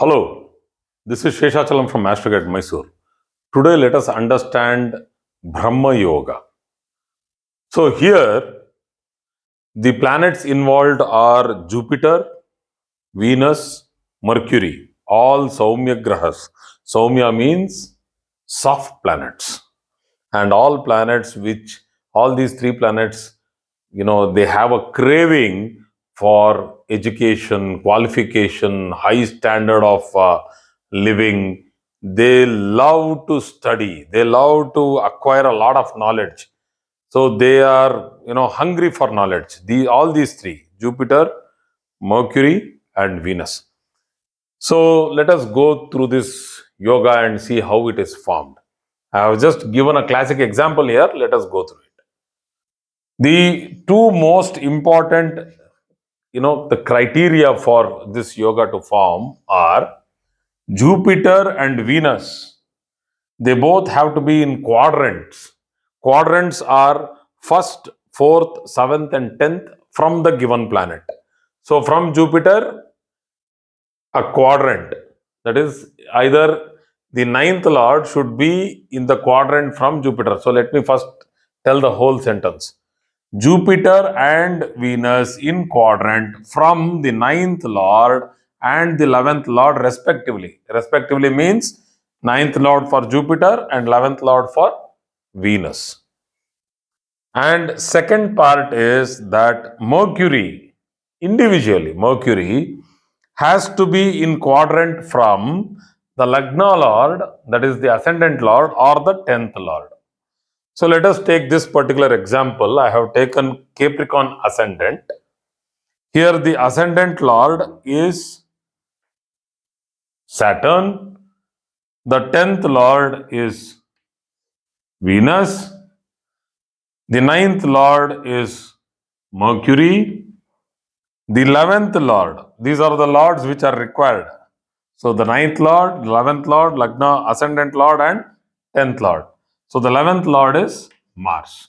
Hello, this is Sheshachalam from Astro Guide Mysore. Today, let us understand Brahma Yoga. So, here the planets involved are Jupiter, Venus, Mercury, all Saumya Grahas. Saumya means soft planets, and all these three planets, they have a craving for education, qualification, high standard of living. They love to study. They love to acquire a lot of knowledge. So they are, hungry for knowledge. All these three, Jupiter, Mercury and Venus. So let us go through this yoga and see how it is formed. I have just given a classic example here. Let us go through it. The two most important the criteria for this yoga to form are Jupiter and Venus. They both have to be in quadrants. Quadrants are 1st, 4th, 7th and 10th from the given planet. So from Jupiter, a quadrant, that is either the 9th lord should be in the quadrant from Jupiter. So let me first tell the whole sentence. Jupiter and Venus in quadrant from the 9th lord and the 11th lord respectively. Respectively means 9th lord for Jupiter and 11th lord for Venus. And second part is that Mercury, individually Mercury has to be in quadrant from the Lagna lord, that is the ascendant lord, or the 10th lord. So let us take this particular example. I have taken Capricorn ascendant. Here the ascendant lord is Saturn. The 10th lord is Venus. The 9th lord is Mercury. The 11th lord, these are the lords which are required. So the 9th lord, 11th lord, Lagna, ascendant lord and 10th lord. So the 11th lord is Mars.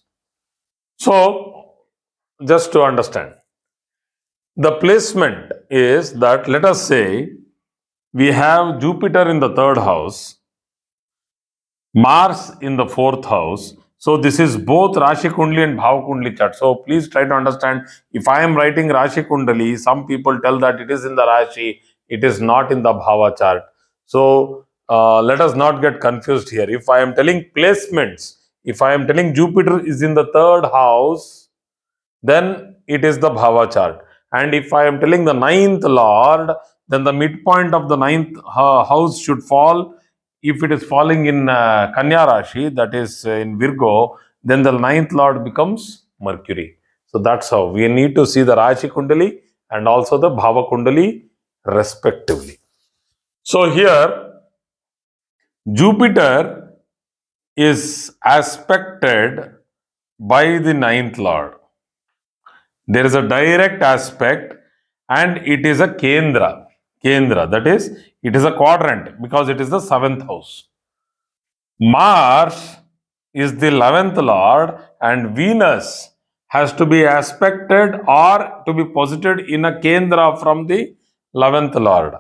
So just to understand, the placement is that, let us say we have Jupiter in the 3rd house, Mars in the 4th house. So this is both Rashi Kundli and Bhava Kundli chart. So please try to understand, if I am writing Rashi Kundali, some people tell that it is in the Rashi, it is not in the Bhava chart. So let us not get confused here. If I am telling placements, if I am telling Jupiter is in the 3rd house, then it is the Bhava chart. And if I am telling the 9th lord, then the midpoint of the 9th house should fall. If it is falling in Kanya Rashi, that is in Virgo, then the 9th lord becomes Mercury. So that's how we need to see the Rashi Kundali and also the Bhava Kundali respectively. So here, Jupiter is aspected by the 9th lord. There is a direct aspect and it is a Kendra. Kendra, that is, it is a quadrant because it is the 7th house. Mars is the 11th lord and Venus has to be aspected or to be posited in a Kendra from the 11th lord.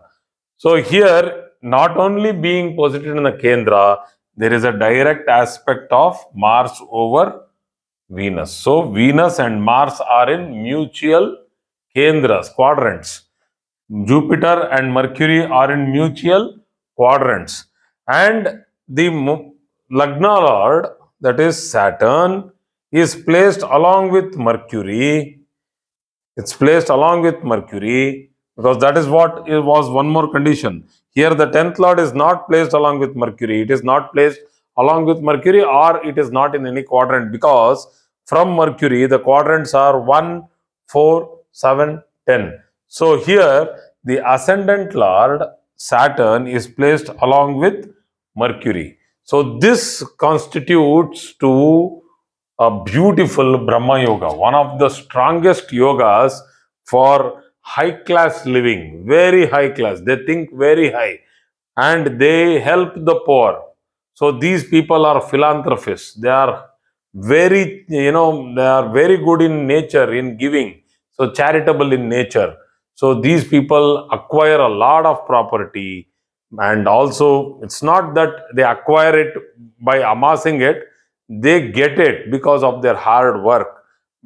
So here, not only being posited in the Kendra, there is a direct aspect of Mars over Venus. So Venus and Mars are in mutual Kendras, quadrants. Jupiter and Mercury are in mutual quadrants. And the Lagna lord, that is Saturn, is placed along with Mercury. It's placed along with Mercury because that is what it was, one more condition. Here the 10th lord is not placed along with Mercury. It is not placed along with Mercury or it is not in any quadrant because from Mercury the quadrants are 1, 4, 7, 10. So here the ascendant lord Saturn is placed along with Mercury. So this constitutes to a beautiful Brahma Yoga, one of the strongest yogas for high class living, very high class. They think very high and they help the poor. So these people are philanthropists. They are very, they are very good in nature, in giving. So charitable in nature. So these people acquire a lot of property, and also it's not that they acquire it by amassing it, they get it because of their hard work,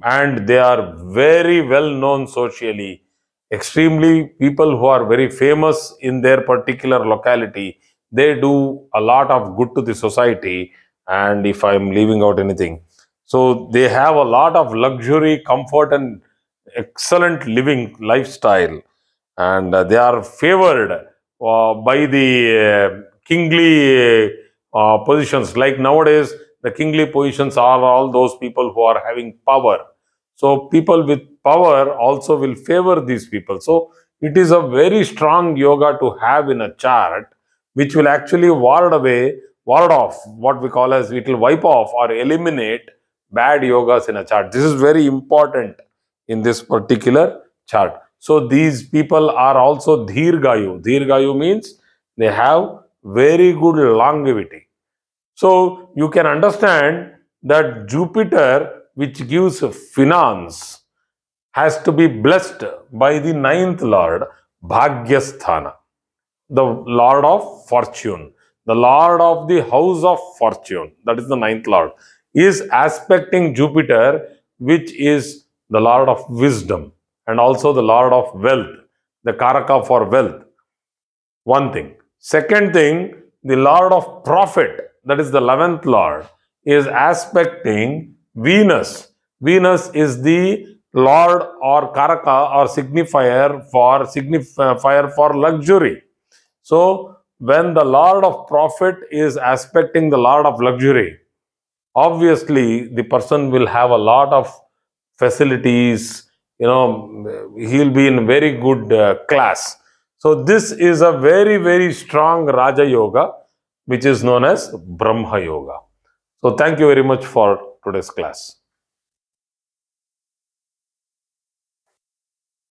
and they are very well known socially. Extremely, people who are very famous in their particular locality, they do a lot of good to the society. And if I'm leaving out anything, so they have a lot of luxury, comfort and excellent living lifestyle, and they are favored by the kingly positions. Like nowadays, the kingly positions are all those people who are having power. So people with power also will favor these people. So it is a very strong yoga to have in a chart, which will actually ward off what we call as, it will wipe off or eliminate bad yogas in a chart. This is very important in this particular chart. So these people are also Dhirgayu. Dhirgayu means they have very good longevity. So you can understand that Jupiter, which gives finance, has to be blessed by the 9th Lord, Bhagyasthana, the Lord of Fortune. The Lord of the House of Fortune, that is the 9th Lord, is aspecting Jupiter, which is the Lord of Wisdom and also the Lord of Wealth, the Karaka for Wealth. One thing. Second thing, the Lord of Profit, that is the 11th Lord, is aspecting Venus. Venus is the Lord or Karaka or signifier for luxury. So, when the Lord of Profit is aspecting the Lord of Luxury, obviously the person will have a lot of facilities, you know, he'll be in very good class. So this is a very, very strong Raja Yoga, which is known as Brahma Yoga. So thank you very much for today's class.